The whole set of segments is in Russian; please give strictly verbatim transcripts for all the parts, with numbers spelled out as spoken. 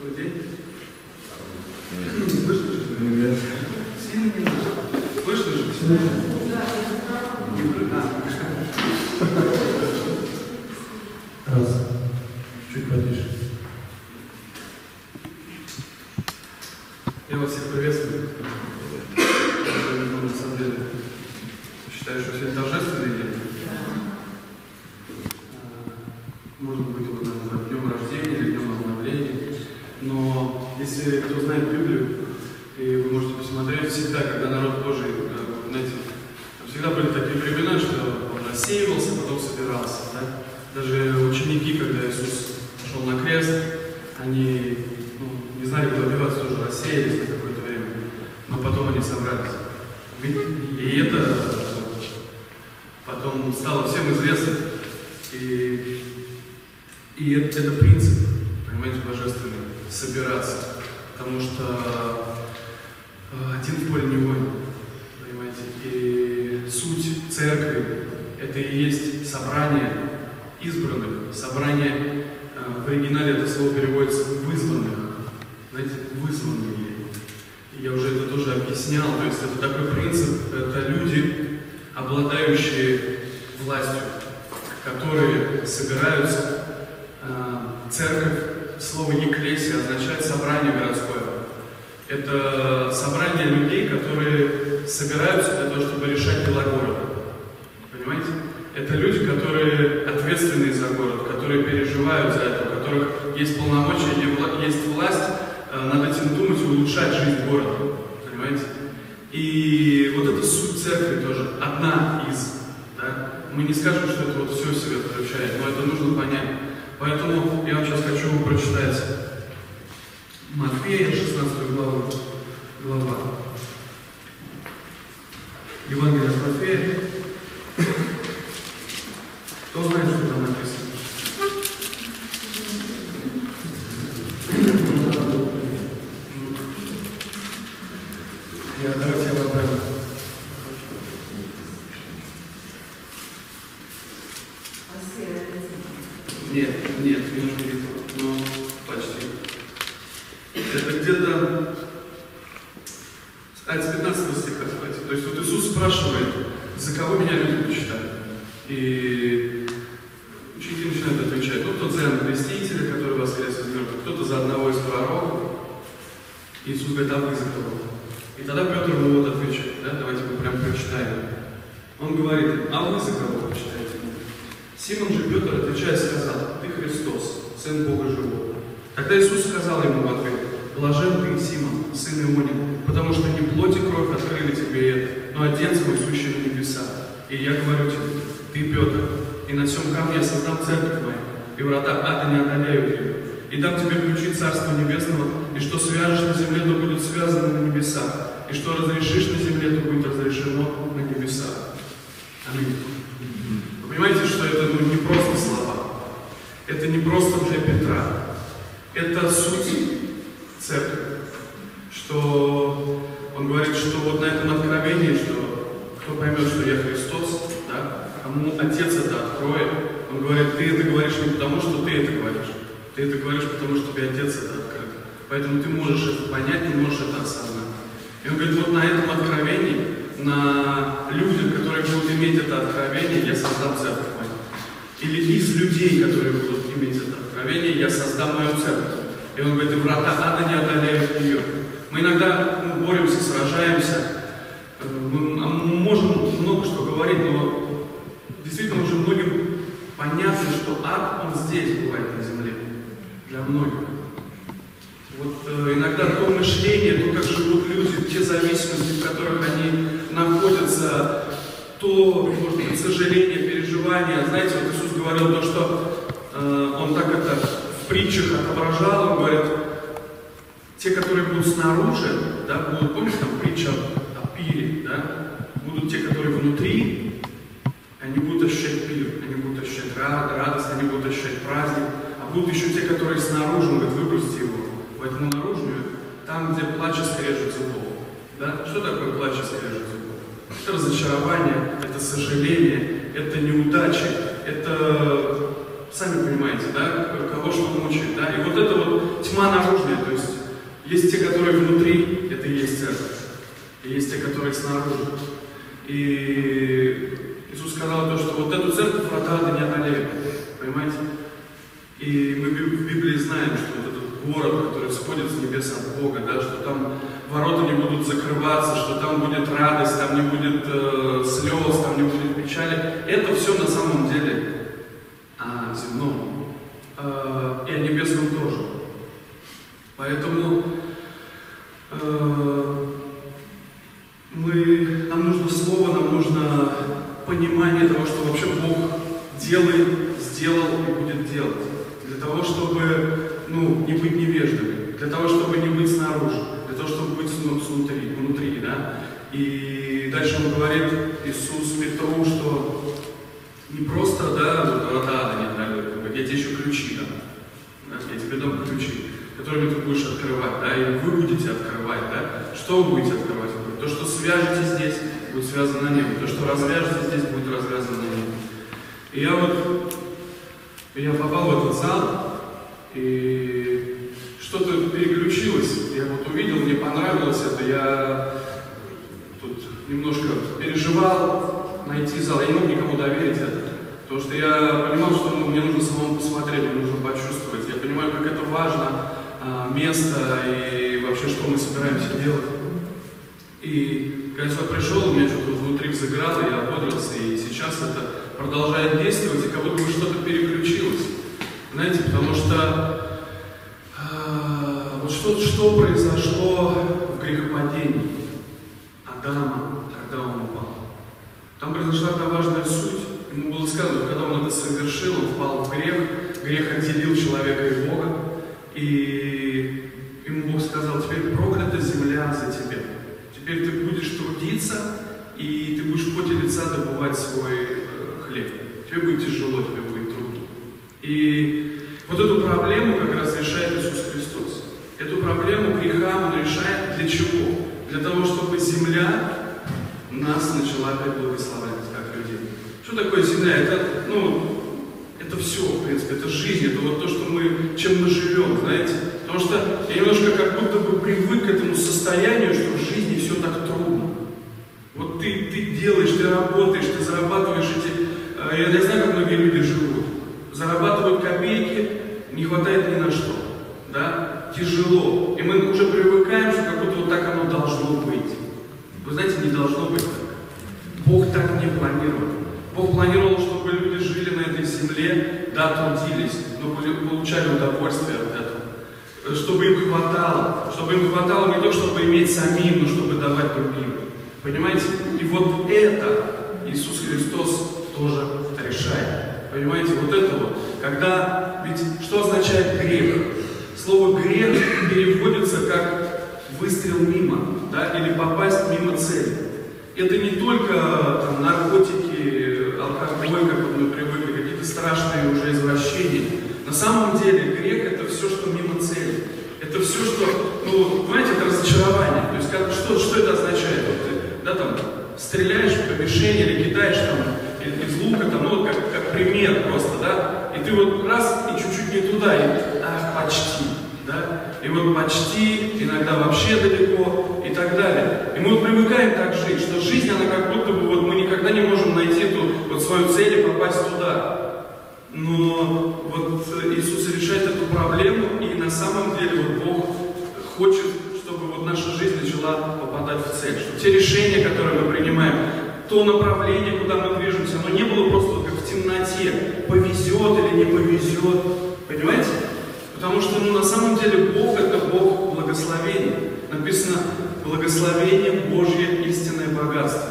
Добрый день. Слышно же? Сильно не слышно. Слышно же? Да. Раз. Чуть потише. Я вас всех приветствую. На самом деле, считаю, что сегодня торжественный день. Может быть, его назвать днем рождения или днем обновления. Но если кто знает Библию, и вы можете посмотреть, всегда, когда народ тоже, знаете, всегда были такие времена, что он рассеивался, потом собирался. Да? Даже ученики, когда Иисус шел на крест, они ну, не знали, куда деваться, тоже рассеялись на какое-то время, но потом они собрались. И это потом стало всем известно. И, и это, это принцип, понимаете, божественный, собираться. Потому что один в поле не воин, понимаете. И суть церкви – это и есть собрание избранных, собрание, в оригинале это слово переводится «вызванных», знаете, «вызванные». Я уже это тоже объяснял, то есть это такой принцип, это люди, обладающие властью, которые собираются. Церковь, слово «екклесия» означает «собрание городское». Это собрание людей, которые собираются для того, чтобы решать дела города. Понимаете? Это люди, которые ответственны за город, которые переживают за это, у которых есть полномочия, есть власть, над этим думать и улучшать жизнь города, понимаете? И вот это суть церкви тоже, одна из, да? Мы не скажем, что это вот все в себя включает, но это нужно понять. Поэтому я вам сейчас хочу прочитать Матфея, шестнадцатую главу, глава. Евангелие от Матфея. Кто знает, что там написано? Я давайте я вам дам. Нет, нет, не нужно где-то, но почти. Это где-то а, с пятнадцатого стиха, давайте. То есть вот Иисус спрашивает, за кого меня люди почитают. И учитель начинает отвечать, ну кто-то за Иоанна Крестителя, который воскрес из мертвых, кто-то за одного из пророков. Иисус говорит, а вы за кого? И тогда Петр ему вот отвечает, да, давайте мы прям прочитаем. Он говорит, а вы за кого почитаете? Симон же Петр, отвечая, сказал, ты Христос, Сын Бога Живого. Тогда Иисус сказал ему в ответ, блажен ты, Симон, сын Ионин, потому что не плоть и кровь открыли тебе это, но Отец мой, сущий на небеса. И я говорю тебе, ты Петр, и на всем камне я создам церковь мою, и врата ада не одолеют ее. И дам тебе ключи Царства Небесного, и что свяжешь на земле, то будет связано на небесах, и что разрешишь на земле, то будет разрешено на небесах. Аминь. Вы понимаете, что это ну, не просто слова, это не просто для Петра, это суть церкви, что он говорит, что вот на этом откровении, что кто поймет, что я Христос, да, кому Отец это откроет, он говорит, ты это говоришь не потому, что ты это говоришь. Ты это говоришь, потому что тебе Отец это открыт. Поэтому ты можешь это понять, не можешь это осознать. И он говорит, вот на этом откровении, на людях, которые будут иметь это откровение, я создам церковь мою. Или из людей, которые будут иметь это откровение, я создам мою церковь. И он говорит, и врата ада не одолеют ее. Мы иногда ну, боремся, сражаемся. Мы можем много что говорить, но действительно уже многим понятно, что ад, он здесь бывает на земле. Для многих. Вот э, иногда то мышление, то, как живут люди, те зависимости, в которых они находятся, то, может быть, сожаление, переживание. Знаете, вот Иисус говорил то, что э, Он так это в притчах отображал, Он говорит, те, которые будут снаружи, да, будут, помните, там притча о пире, да, будут те, которые внутри, они будут ощущать пир, они будут ощущать радость, они будут ощущать праздник. Будут еще те, которые снаружи, он говорит, выпусти его в эту наружную, там, где плач и скрежет зубов. Да? Что такое плач и скрежет зубов? Это разочарование, это сожаление, это неудачи, это, сами понимаете, да, кого что мучает. Да? И вот это вот тьма наружная, то есть есть те, которые внутри, это и есть церковь, и есть те, которые снаружи. И Иисус сказал то, что вот эту церковь врата да не одолеют, понимаете? И мы в Библии знаем, что вот этот город, который сходит с небес от Бога, да, что там ворота не будут закрываться, что там будет радость, там не будет э, слез, там не будет печали. Это все на самом деле о земном э, и о небесном тоже. Поэтому э, мы, нам нужно слово, нам нужно понимание того, что вообще Бог делает, сделал и будет делать. Для того, чтобы ну, не быть невеждами, для того, чтобы не быть снаружи, для того, чтобы быть внутри, внутри, да. И дальше он говорит, Иисус Петру, что не просто, да, врата не отдали, я тебе еще ключи дам, я тебе дам ключи, которыми ты будешь открывать, да, и вы будете открывать, да. Что вы будете открывать? То, что свяжете здесь, будет связано на небе, то, что развяжете здесь, будет развязано на небе. И я вот, я попал в этот зал, и что-то переключилось, я вот увидел, мне понравилось это, я тут немножко переживал найти зал, я не мог никому доверить это, потому что я понимал, что ну, мне нужно самому посмотреть, мне нужно почувствовать, я понимаю, как это важно, место и вообще, что мы собираемся делать. И когда я пришел, у меня что-то внутри взыграло, я ободрился, и сейчас это продолжает действовать, и как будто бы что-то переключилось. Знаете, потому что э, вот что, что произошло в грехопадении Адама, когда он упал. Там произошла одна важная суть. Ему было сказано, когда он это совершил, он впал в грех, грех отделил человека и Бога, и ему Бог сказал, теперь проклята земля за тебя. Теперь ты будешь трудиться, и ты будешь в поте лица добывать свой хлеб. Тебе будет тяжело, тебе будет трудно. И вот эту проблему как раз решает Иисус Христос. Эту проблему греха Он решает для чего? Для того, чтобы земля нас начала опять благословлять, как людей. Что такое земля? Это, ну, это все, в принципе, это жизнь, это вот то, что мы, чем мы живем, знаете. Потому что я немножко как будто бы привык к этому состоянию, что в жизни все так трудно. Вот ты, ты делаешь, ты работаешь, ты зарабатываешь эти... Я не знаю, как многие люди живут. Зарабатывают копейки, не хватает ни на что. Да? Тяжело. И мы уже привыкаем, что как будто вот так оно должно быть. Вы знаете, не должно быть так. Бог так не планировал. Бог планировал, чтобы люди жили на этой земле, да, трудились, но получали удовольствие от этого. Чтобы им хватало, чтобы им хватало не то, чтобы иметь самим, но чтобы давать другим. Понимаете? И вот это Иисус Христос тоже решает. Понимаете? Вот это вот. Когда, ведь что означает грех? Слово грех переводится как выстрел мимо, да, или попасть мимо цели. Это не только там, наркотики, алкоголь, как мы привыкли, какие-то страшные уже извращения. На самом деле грех это все, что мимо цели. Это все, что, ну, понимаете, это разочарование. То есть, как, что, что это означает? Вот ты, да, там, стреляешь по мишени или кидаешь там, из лука, там, ну, как, как пример просто, да? И ты вот раз, и чуть-чуть не туда, и ах, почти, да? И вот почти, иногда вообще далеко, и так далее. И мы вот привыкаем так жить, что жизнь, она как будто бы, вот мы никогда не можем найти эту вот свою цель и попасть туда. Но вот Иисус решает эту проблему, и на самом деле вот Бог хочет, чтобы вот наша жизнь начала попадать в цель. Чтобы те решения, которые мы принимаем, то направление, куда мы движемся, оно не было просто вот как в темноте, повезет или не повезет, понимаете? Потому что ну, на самом деле Бог – это Бог благословения. Написано «Благословение Божье – истинное богатство».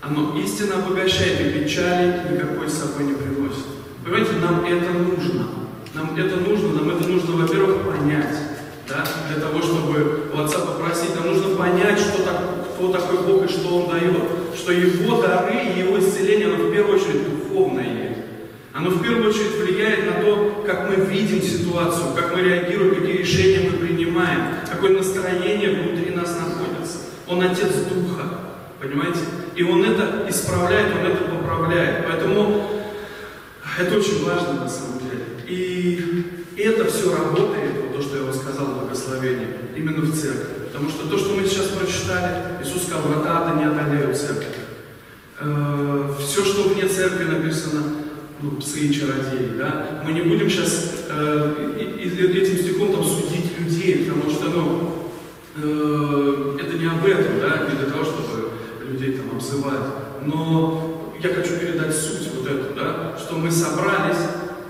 Оно истинно обогащает, и печали никакой с собой не приносит. Понимаете, нам это нужно. Нам это нужно, нам это нужно, во-первых, понять. Да? Для того, чтобы у Отца попросить, нам нужно понять, что так, кто такой Бог и что Он дает. Что Его дары и Его исцеление, оно в первую очередь духовное. Оно в первую очередь влияет на то, как мы видим ситуацию, как мы реагируем, какие решения мы принимаем, какое настроение внутри нас находится. Он Отец Духа, понимаете? И Он это исправляет, Он это поправляет. Поэтому это очень важно на самом деле. И И это все работает, вот то, что я вам сказал в благословении, именно в церкви. Потому что то, что мы сейчас прочитали, Иисус сказал: врата ада не одолеют церковь. Э, все, что вне церкви написано, ну, псы и чародеи, да, мы не будем сейчас э, и, и этим стихом там судить людей, потому что, ну, э, это не об этом, да, не для того, чтобы людей там обзывать. Но я хочу передать суть вот эту, да, что мы собрались,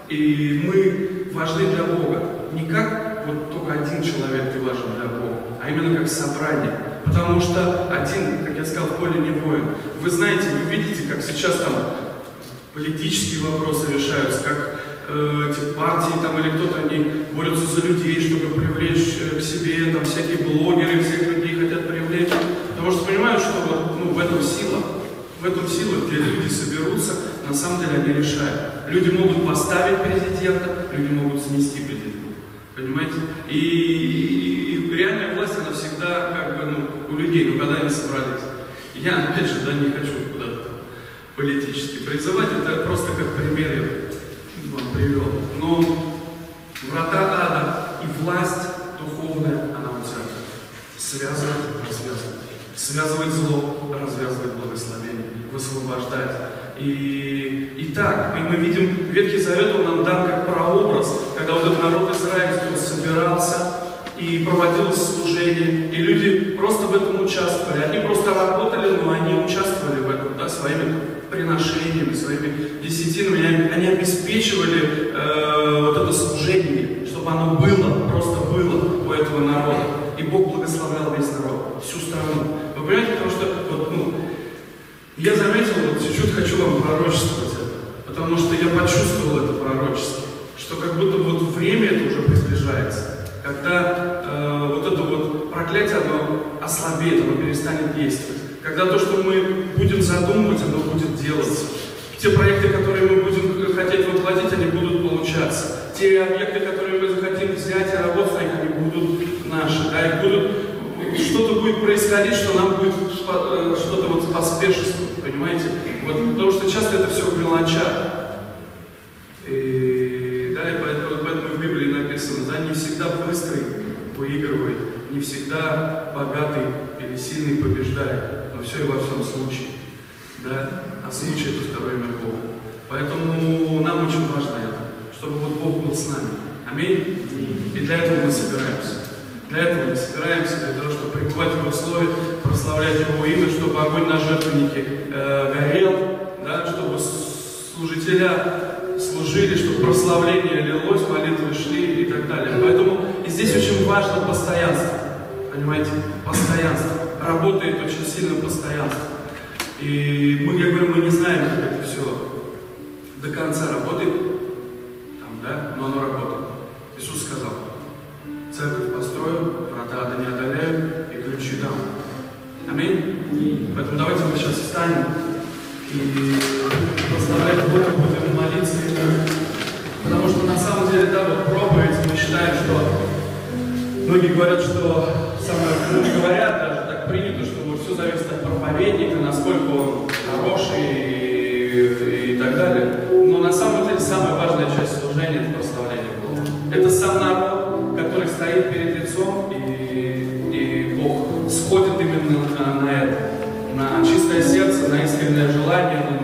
и мы важны для Бога. Не как вот только один человек ты важен для Бога, а именно как собрание. Потому что один, как я сказал, в поле не воин. Вы знаете, вы видите, как сейчас там политические вопросы решаются, как э, эти партии там или кто-то, они борются за людей, чтобы привлечь к себе, там всякие блогеры, всех людей хотят привлечь. Потому что понимают, что вот, ну, в этом сила, в этом сила, где люди соберутся, на самом деле они решают. Люди могут поставить президента, люди могут снести президента, понимаете? И, и, и реальная власть, она всегда как бы, ну, у людей, ну, когда они собрались. Я, опять же, да, не хочу куда-то политически призывать, это просто как пример я вам привел. Но врата ада и власть духовная, она у тебя связывает, развязывает. Связывает зло, развязывает благословение, высвобождает. И, и так, и мы видим, Ветхий Завет он нам дан как прообраз, когда вот этот народ израильский собирался и проводил служение, и люди просто в этом участвовали. Они просто работали, но они участвовали в этом, да, своими приношениями, своими десятинами. Они обеспечивали э, вот это служение, чтобы оно было, просто было у этого народа. И Бог благословлял весь народ, всю страну. Вы понимаете, потому что вот, ну, я заметил, вот чуть-чуть хочу вам пророчествовать это, потому что я почувствовал это пророчество, что как будто вот время это уже приближается, когда э, вот это вот проклятие, оно ослабеет, оно перестанет действовать, когда то, что мы будем задумывать, оно будет делаться, те проекты, которые мы будем хотеть воплотить, они будут получаться, те объекты, которые мы захотим взять и работать, они будут наши, да, и будут, что-то будет происходить, что нам будет что-то вот поспешествовать, понимаете? Вот, потому что часто это все в мелочах. И, да, и поэтому, поэтому в Библии написано, да, не всегда быстрый выигрывает, не всегда богатый или сильный побеждает, но все и во всем случае. Да? А случай это второй мир Бога. Поэтому нам очень важно это, чтобы вот Бог был с нами. Аминь? И для этого мы собираемся. Для этого мы собираемся, для того, чтобы пребывать в Его слове, прославлять Его имя, чтобы огонь на жертвеннике э, горел, да, чтобы служителя служили, чтобы прославление лилось, молитвы шли и так далее. Поэтому и здесь очень важно постоянство, понимаете, постоянство. Работает очень сильно постоянство. И мы, я говорю, мы не знаем, как это все до конца работает, там, да, но оно работает. Иисус сказал: церковь построил, врата ада не одолеют, и ключи дам. Аминь? Поэтому давайте мы сейчас встанем и прославлять Бога, будем молиться. Потому что на самом деле, да, вот проповедь, мы считаем, что многие говорят, что самое, говорят, даже так принято, что вот все зависит от проповедника, насколько он хороший и, и так далее. Но на самом деле самая важная часть служения – это прославление Бога. Это сам народ, который стоит перед лицом, и, и Бог сходит именно на это, на чистое сердце, на искреннее желание, на